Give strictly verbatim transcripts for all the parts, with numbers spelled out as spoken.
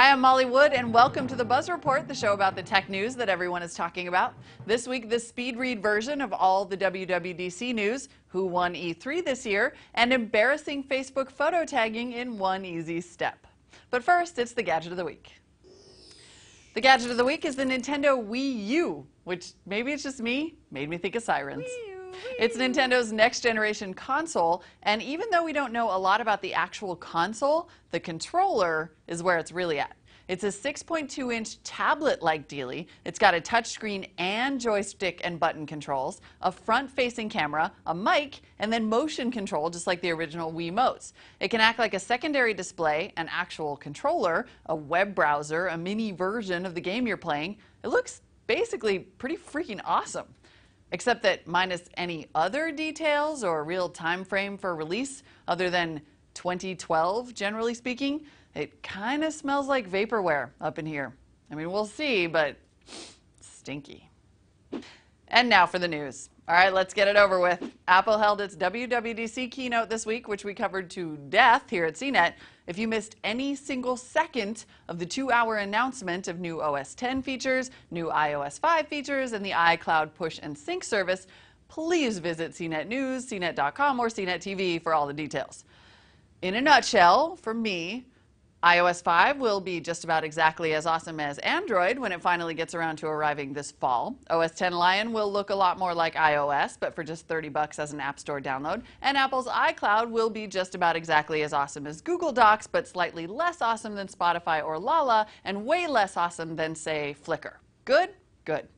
I am Molly Wood, and welcome to The Buzz Report, the show about the tech news that everyone is talking about. This week, the speed read version of all the W W D C news, who won E three this year, and embarrassing Facebook photo tagging in one easy step. But first, it's the Gadget of the Week. The Gadget of the Week is the Nintendo Wii U, which, maybe it's just me, made me think of sirens. Wii. It's Nintendo's next-generation console, and even though we don't know a lot about the actual console, the controller is where it's really at. It's a six point two inch tablet-like dealie. It's got a touchscreen and joystick and button controls, a front-facing camera, a mic, and then motion control, just like the original Wiimotes. It can act like a secondary display, an actual controller, a web browser, a mini version of the game you're playing. It looks basically pretty freaking awesome. Except that minus any other details or real time frame for release other than twenty twelve, generally speaking, it kind of smells like vaporware up in here. I mean, we'll see, but stinky. And now for the news. All right, let's get it over with. Apple held its W W D C keynote this week, which we covered to death here at C net. If you missed any single second of the two hour announcement of new O S ten features, new i O S five features, and the iCloud push and sync service, please visit C net News, C net dot com, or C net T V for all the details. In a nutshell, for me, i O S five will be just about exactly as awesome as Android when it finally gets around to arriving this fall. O S ten Lion will look a lot more like i O S, but for just thirty bucks as an App Store download. And Apple's iCloud will be just about exactly as awesome as Google Docs, but slightly less awesome than Spotify or Lala, and way less awesome than, say, Flickr. Good? Good.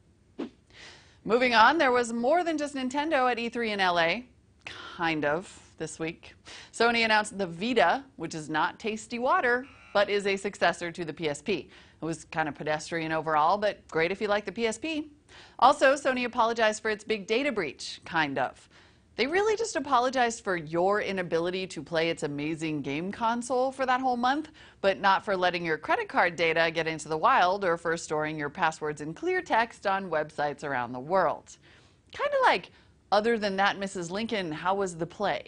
Moving on, there was more than just Nintendo at E three in L A. Kind of. This week, Sony announced the Vita, which is not tasty water, but is a successor to the P S P. It was kind of pedestrian overall, but great if you like the P S P. Also, Sony apologized for its big data breach, kind of. They really just apologized for your inability to play its amazing game console for that whole month, but not for letting your credit card data get into the wild or for storing your passwords in clear text on websites around the world. Kind of like, other than that, Missus Lincoln, how was the play?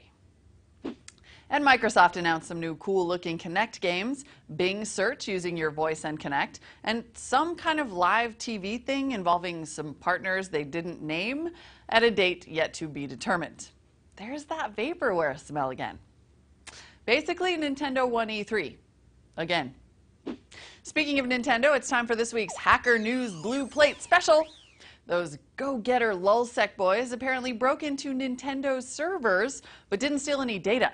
And Microsoft announced some new cool-looking Kinect games, Bing search using your voice and Kinect, and some kind of live T V thing involving some partners they didn't name at a date yet to be determined. There's that vaporware smell again. Basically, Nintendo won E three. Again. Speaking of Nintendo, it's time for this week's Hacker News Blue Plate Special. Those go-getter LulzSec boys apparently broke into Nintendo's servers but didn't steal any data.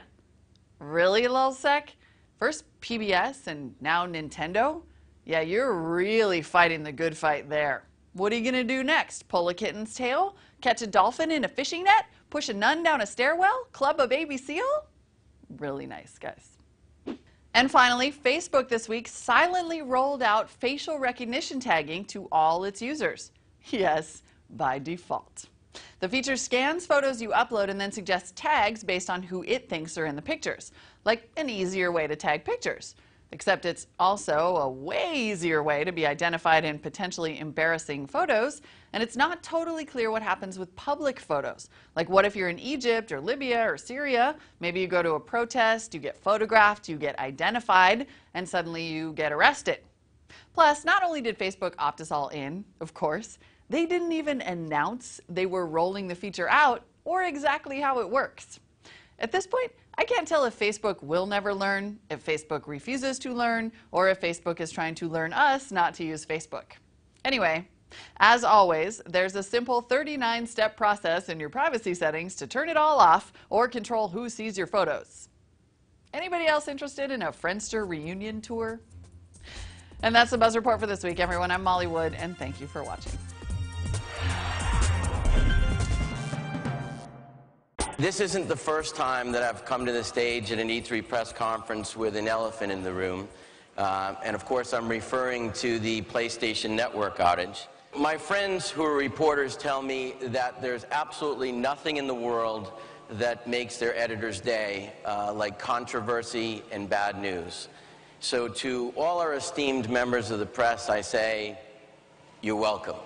Really, LulzSec? First P B S and now Nintendo? Yeah, you're really fighting the good fight there. What are you gonna do next? Pull a kitten's tail? Catch a dolphin in a fishing net? Push a nun down a stairwell? Club a baby seal? Really nice, guys. And finally, Facebook this week silently rolled out facial recognition tagging to all its users. Yes, by default. The feature scans photos you upload and then suggests tags based on who it thinks are in the pictures, like an easier way to tag pictures. Except it's also a way easier way to be identified in potentially embarrassing photos, and it's not totally clear what happens with public photos. Like, what if you're in Egypt or Libya or Syria? Maybe you go to a protest, you get photographed, you get identified, and suddenly you get arrested. Plus, not only did Facebook opt us all in, of course, they didn't even announce they were rolling the feature out or exactly how it works. At this point, I can't tell if Facebook will never learn, if Facebook refuses to learn, or if Facebook is trying to learn us not to use Facebook. Anyway, as always, there's a simple thirty-nine step process in your privacy settings to turn it all off or control who sees your photos. Anybody else interested in a Friendster reunion tour? And that's the Buzz Report for this week, everyone. I'm Molly Wood, and thank you for watching. This isn't the first time that I've come to the stage at an E three press conference with an elephant in the room. Uh, and of course, I'm referring to the PlayStation Network outage. My friends who are reporters tell me that there's absolutely nothing in the world that makes their editor's day uh, like controversy and bad news. So to all our esteemed members of the press, I say, you're welcome.